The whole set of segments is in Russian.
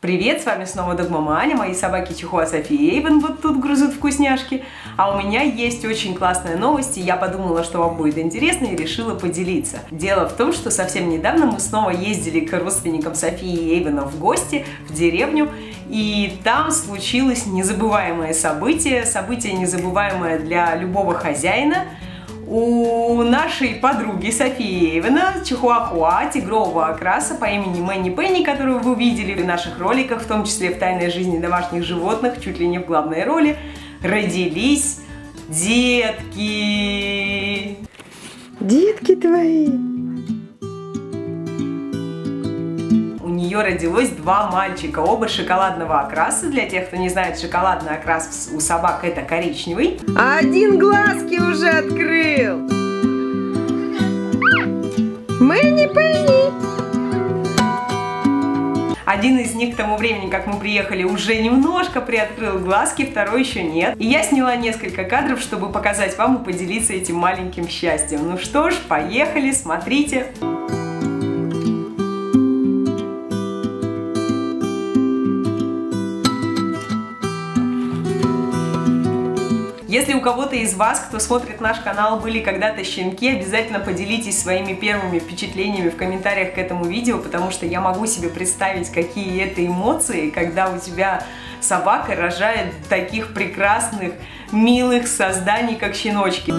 Привет, с вами снова Дагмама Аня, мои собаки Чихуа София Эйван вот тут грызут вкусняшки. А у меня есть очень классная новость, и я подумала, что вам будет интересно, и решила поделиться. Дело в том, что совсем недавно мы снова ездили к родственникам Софии Эйвана в гости в деревню, и там случилось незабываемое событие незабываемое для любого хозяина. У нашей подруги Софии Эйвана, чихуахуа, тигрового окраса по имени Мэнни Пенни, которую вы видели в наших роликах, в том числе в «Тайной жизни домашних животных», чуть ли не в главной роли, родились детки. Детки твои. У нее родилось два мальчика, оба шоколадного окраса. Для тех, кто не знает, шоколадный окрас у собак — это коричневый. Один глазки уже открыл. Мэнни Пенни. Один из них к тому времени, как мы приехали, уже немножко приоткрыл глазки, второй еще нет. И я сняла несколько кадров, чтобы показать вам и поделиться этим маленьким счастьем. Ну что ж, поехали, смотрите. Если у кого-то из вас, кто смотрит наш канал, были когда-то щенки, обязательно поделитесь своими первыми впечатлениями в комментариях к этому видео, потому что я могу себе представить, какие это эмоции, когда у тебя собака рожает таких прекрасных, милых созданий, как щеночки.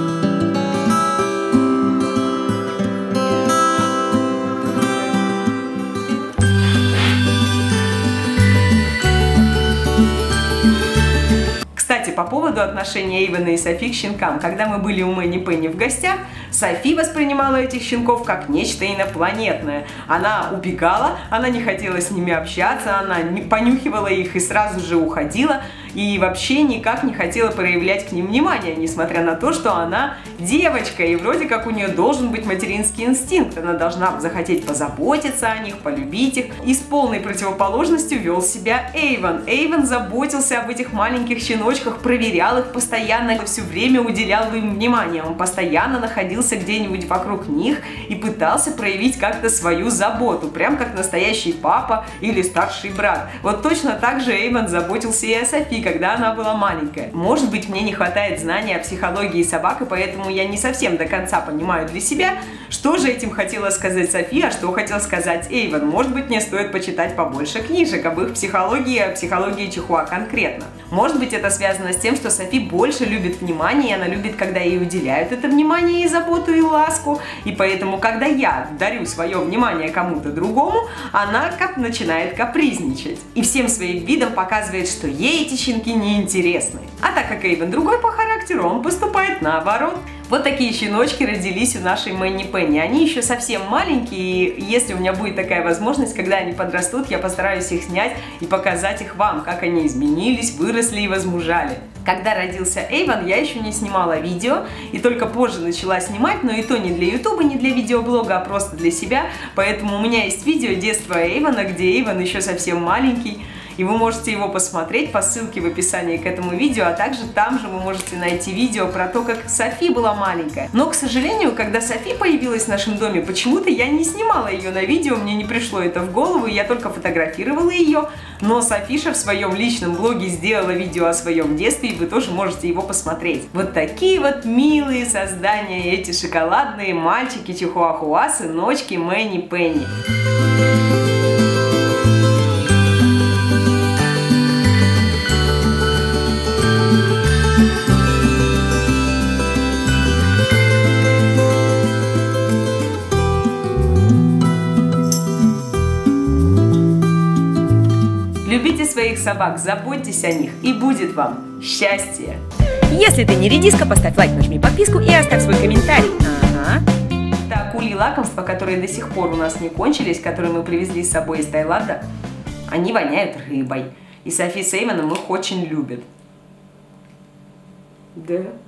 По поводу отношения Эйвана и Софи к щенкам. Когда мы были у Мэнни Пенни в гостях, Софи воспринимала этих щенков как нечто инопланетное. Она убегала, она не хотела с ними общаться, она понюхивала их и сразу же уходила, и вообще никак не хотела проявлять к ним внимания, несмотря на то, что она девочка, и вроде как у нее должен быть материнский инстинкт. Она должна захотеть позаботиться о них, полюбить их. И с полной противоположностью вел себя Эйван. Эйван заботился об этих маленьких щеночках, проверял их постоянно, все время уделял им внимание. Он постоянно находился где-нибудь вокруг них и пытался проявить как-то свою заботу, прям как настоящий папа или старший брат. Вот точно так же Эйван заботился и о Софи, когда она была маленькая. Может быть, мне не хватает знания о психологии собак, и поэтому я не совсем до конца понимаю для себя, что же этим хотела сказать Софи, а что хотел сказать Эйван. Может быть, мне стоит почитать побольше книжек об их психологии, о психологии чихуа конкретно. Может быть, это связано с тем, что Софи больше любит внимание, и она любит, когда ей уделяют это внимание и заботу, и ласку, и поэтому, когда я дарю свое внимание кому-то другому, она как начинает капризничать. И всем своим видом показывает, что ей эти щенки неинтересны. А так как Эйвен другой по характеру, он поступает наоборот. Вот такие щеночки родились у нашей Мэнни Пенни. Они еще совсем маленькие, и если у меня будет такая возможность, когда они подрастут, я постараюсь их снять и показать их вам, как они изменились, выросли и возмужали. Когда родился Эйван, я еще не снимала видео, и только позже начала снимать, но и то не для ютуба, не для видеоблога, а просто для себя. Поэтому у меня есть видео детства Эйвана, где Эйван еще совсем маленький, и вы можете его посмотреть по ссылке в описании к этому видео, а также там же вы можете найти видео про то, как Софи была маленькая. Но, к сожалению, когда Софи появилась в нашем доме, почему-то я не снимала ее на видео, мне не пришло это в голову, я только фотографировала ее. Но Софиша в своем личном блоге сделала видео о своем детстве, и вы тоже можете его посмотреть. Вот такие вот милые создания эти шоколадные мальчики чихуахуа, сыночки Мэнни Пенни. Любите своих собак, заботьтесь о них, и будет вам счастье! Если ты не редиска, поставь лайк, нажми подписку и оставь свой комментарий. Ага. Это акульи лакомства, которые до сих пор у нас не кончились, которые мы привезли с собой из Таиланда, они воняют рыбой. И Софи с Эйваном их очень любят. Да.